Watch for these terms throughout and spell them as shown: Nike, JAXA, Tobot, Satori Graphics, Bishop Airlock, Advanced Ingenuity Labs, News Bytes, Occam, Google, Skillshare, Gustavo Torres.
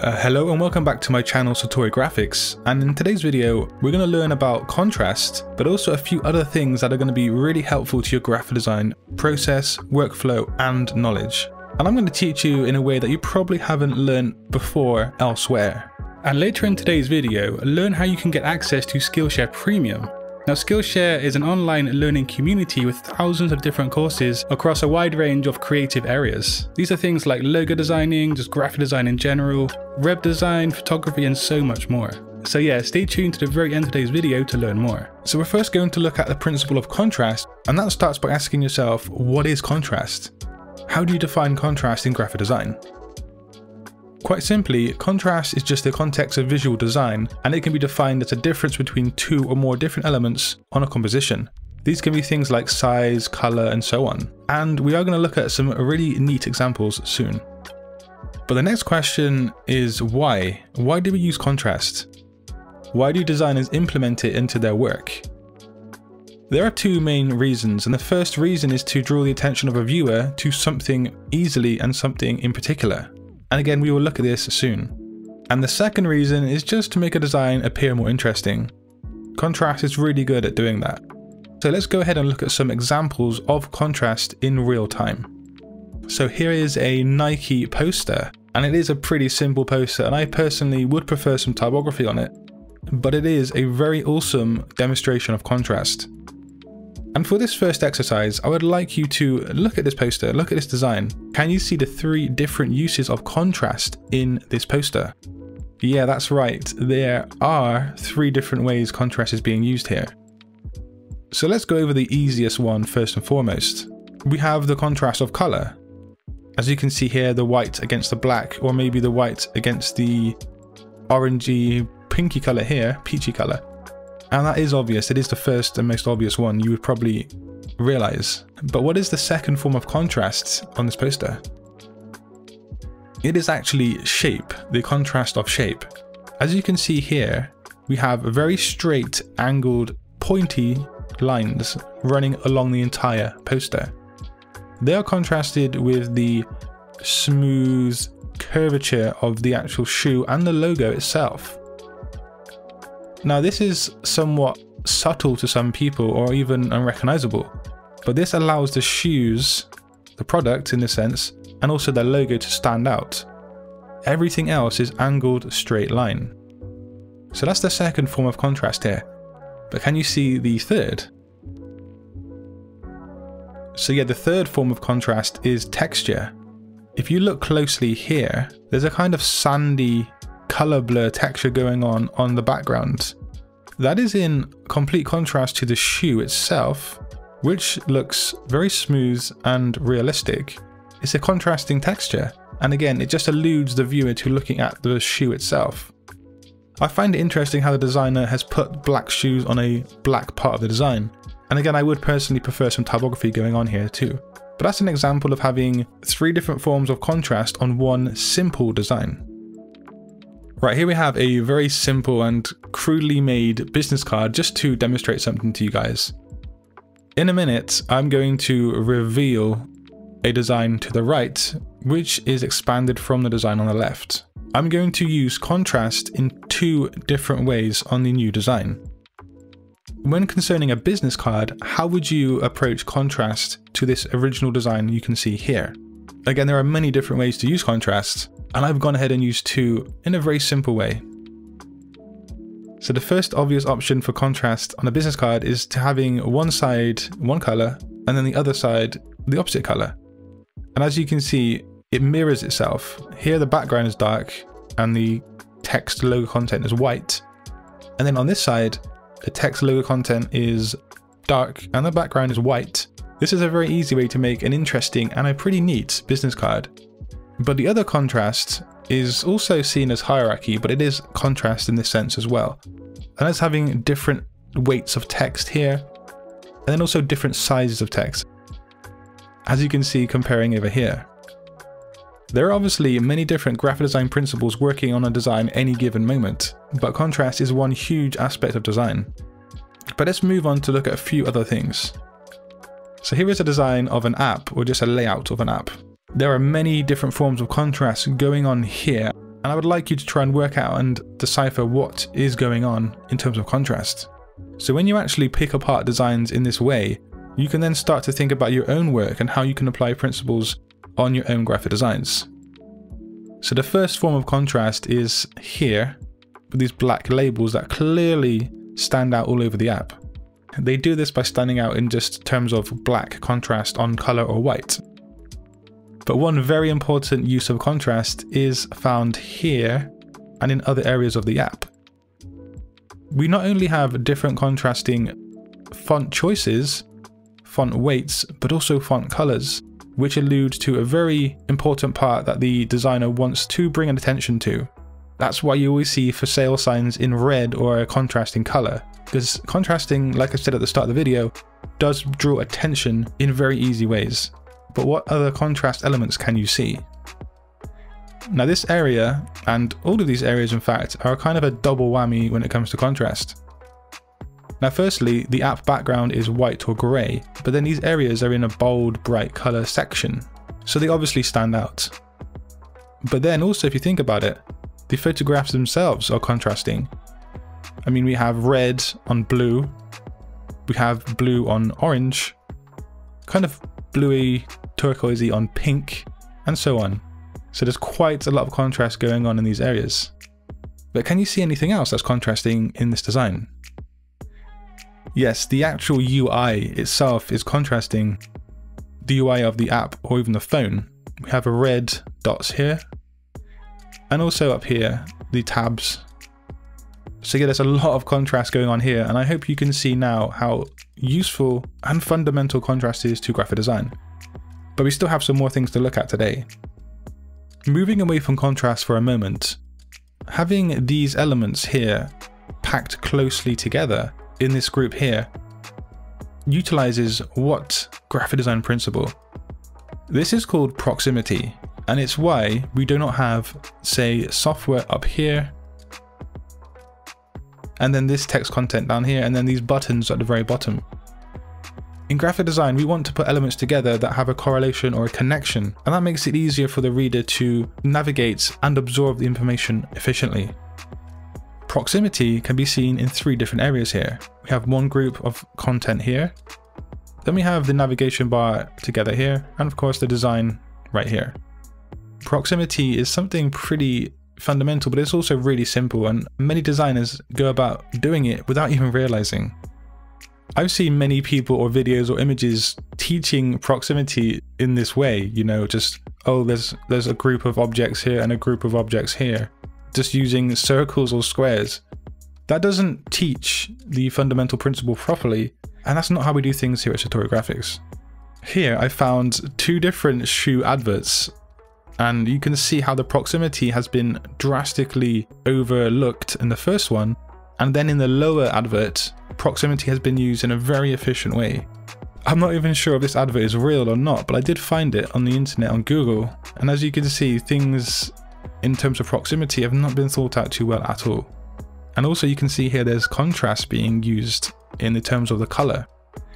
Hello and welcome back to my channel Satori Graphics, and in today's video we're going to learn about contrast, but also a few other things that are going to be really helpful to your graphic design process, workflow and knowledge. And I'm going to teach you in a way that you probably haven't learned before elsewhere. And later in today's video, learn how you can get access to Skillshare Premium. Now, Skillshare is an online learning community with thousands of different courses across a wide range of creative areas. These are things like logo designing, just graphic design in general, web design, photography, and so much more. So yeah, stay tuned to the very end of today's video to learn more. So we're first going to look at the principle of contrast, and that starts by asking yourself, what is contrast? How do you define contrast in graphic design? Quite simply, contrast is just the context of visual design, and it can be defined as a difference between two or more different elements on a composition. These can be things like size, color, and so on. And we are going to look at some really neat examples soon. But the next question is why? Why do we use contrast? Why do designers implement it into their work? There are two main reasons, and the first reason is to draw the attention of a viewer to something easily and something in particular. And again, we will look at this soon. And the second reason is just to make a design appear more interesting. Contrast is really good at doing that. So let's go ahead and look at some examples of contrast in real time. So here is a Nike poster, and it is a pretty simple poster, and I personally would prefer some typography on it, but it is a very awesome demonstration of contrast. And for this first exercise, I would like you to look at this poster, look at this design. Can you see the three different uses of contrast in this poster? Yeah, that's right. There are three different ways contrast is being used here. So let's go over the easiest one first and foremost. We have the contrast of color. As you can see here, the white against the black, or maybe the white against the orangey, pinky color here, peachy color. And that is obvious, it is the first and most obvious one you would probably realize. But what is the second form of contrast on this poster? It is actually shape, the contrast of shape. As you can see here, we have very straight, angled, pointy lines running along the entire poster. They are contrasted with the smooth curvature of the actual shoe and the logo itself. Now, this is somewhat subtle to some people, or even unrecognizable, but this allows the shoes, the product in a sense, and also their logo to stand out. Everything else is angled straight line. So that's the second form of contrast here, but can you see the third? So yeah, the third form of contrast is texture. If you look closely here, there's a kind of sandy color blur texture going on the background. That is in complete contrast to the shoe itself, which looks very smooth and realistic. It's a contrasting texture, and again, it just alludes the viewer to looking at the shoe itself. I find it interesting how the designer has put black shoes on a black part of the design, and again, I would personally prefer some typography going on here too. But that's an example of having three different forms of contrast on one simple design. Right, here we have a very simple and crudely made business card just to demonstrate something to you guys. In a minute, I'm going to reveal a design to the right, which is expanded from the design on the left. I'm going to use contrast in two different ways on the new design. When concerning a business card, how would you approach contrast to this original design you can see here? Again, there are many different ways to use contrast, and I've gone ahead and used two in a very simple way. So the first obvious option for contrast on a business card is to having one side one color and then the other side the opposite color. And as you can see, it mirrors itself. Here the background is dark and the text logo content is white. And then on this side, the text logo content is dark and the background is white. This is a very easy way to make an interesting and a pretty neat business card. But the other contrast is also seen as hierarchy, but it is contrast in this sense as well. And that's having different weights of text here, and then also different sizes of text, as you can see comparing over here. There are obviously many different graphic design principles working on a design any given moment, but contrast is one huge aspect of design. But let's move on to look at a few other things. So here is a design of an app, or just a layout of an app. There are many different forms of contrast going on here, and I would like you to try and work out and decipher what is going on in terms of contrast. So when you actually pick apart designs in this way, you can then start to think about your own work and how you can apply principles on your own graphic designs. So the first form of contrast is here, with these black labels that clearly stand out all over the app. They do this by standing out in just terms of black contrast on color or white. But one very important use of contrast is found here and in other areas of the app. We not only have different contrasting font choices, font weights, but also font colors, which allude to a very important part that the designer wants to bring attention to. That's why you always see for sale signs in red or a contrasting color, because contrasting, like I said at the start of the video, does draw attention in very easy ways. But what other contrast elements can you see? Now this area, and all of these areas in fact, are kind of a double whammy when it comes to contrast. Now firstly, the app background is white or grey, but then these areas are in a bold, bright colour section, so they obviously stand out. But then also if you think about it, the photographs themselves are contrasting. I mean, we have red on blue, we have blue on orange, kind of bluey, turquoisey on pink, and so on. So there's quite a lot of contrast going on in these areas. But can you see anything else that's contrasting in this design? Yes, the actual UI itself is contrasting, the UI of the app or even the phone. We have a red dots here, and also up here, the tabs. So yeah, there's a lot of contrast going on here, and I hope you can see now how useful and fundamental contrast is to graphic design. But we still have some more things to look at today. Moving away from contrast for a moment, having these elements here packed closely together in this group here utilizes what graphic design principle? This is called proximity, and it's why we do not have, say, software up here, and then this text content down here, and then these buttons at the very bottom. In graphic design, we want to put elements together that have a correlation or a connection, and that makes it easier for the reader to navigate and absorb the information efficiently. Proximity can be seen in three different areas here. We have one group of content here, then we have the navigation bar together here, and of course the design right here. Proximity is something pretty fundamental, but it's also really simple, and many designers go about doing it without even realizing. I've seen many people or videos or images teaching proximity in this way, you know, just, oh, there's a group of objects here and a group of objects here, just using circles or squares. That doesn't teach the fundamental principle properly, and that's not how we do things here at Satori Graphics. Here I found two different shoe adverts, and you can see how the proximity has been drastically overlooked in the first one, and then in the lower advert, proximity has been used in a very efficient way. I'm not even sure if this advert is real or not, but I did find it on the internet on Google, and as you can see, things in terms of proximity have not been thought out too well at all. And also you can see here there's contrast being used in the terms of the color.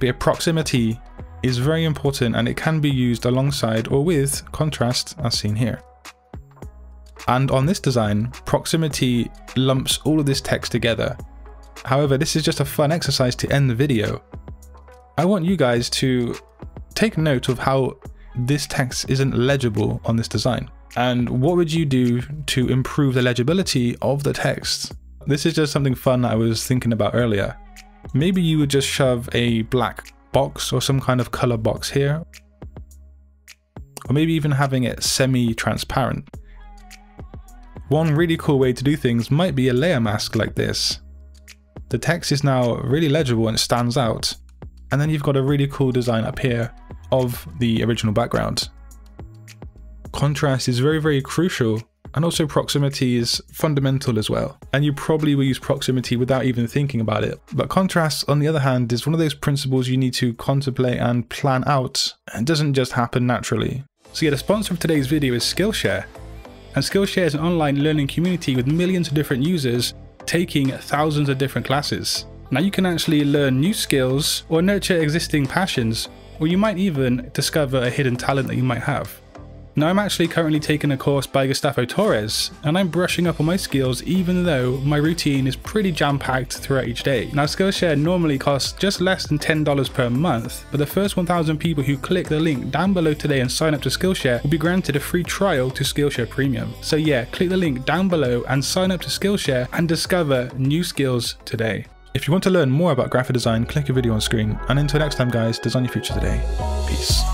But proximity is very important, and it can be used alongside or with contrast as seen here. And on this design, proximity lumps all of this text together. However, this is just a fun exercise to end the video. I want you guys to take note of how this text isn't legible on this design. And what would you do to improve the legibility of the text? This is just something fun that I was thinking about earlier. Maybe you would just shove a black box or some kind of color box here, or maybe even having it semi-transparent. One really cool way to do things might be a layer mask like this. The text is now really legible and it stands out, and then you've got a really cool design up here of the original background. Contrast is very, very crucial, and also proximity is fundamental as well. And you probably will use proximity without even thinking about it. But contrast, on the other hand, is one of those principles you need to contemplate and plan out, and doesn't just happen naturally. So yeah, the sponsor of today's video is Skillshare. And Skillshare is an online learning community with millions of different users taking thousands of different classes. Now you can actually learn new skills or nurture existing passions, or you might even discover a hidden talent that you might have. Now I'm actually currently taking a course by Gustavo Torres, and I'm brushing up on my skills even though my routine is pretty jam-packed throughout each day. Now Skillshare normally costs just less than $10 per month, but the first 1,000 people who click the link down below today and sign up to Skillshare will be granted a free trial to Skillshare Premium. So yeah, click the link down below and sign up to Skillshare and discover new skills today. If you want to learn more about graphic design, click a video on screen, and until next time guys, design your future today. Peace.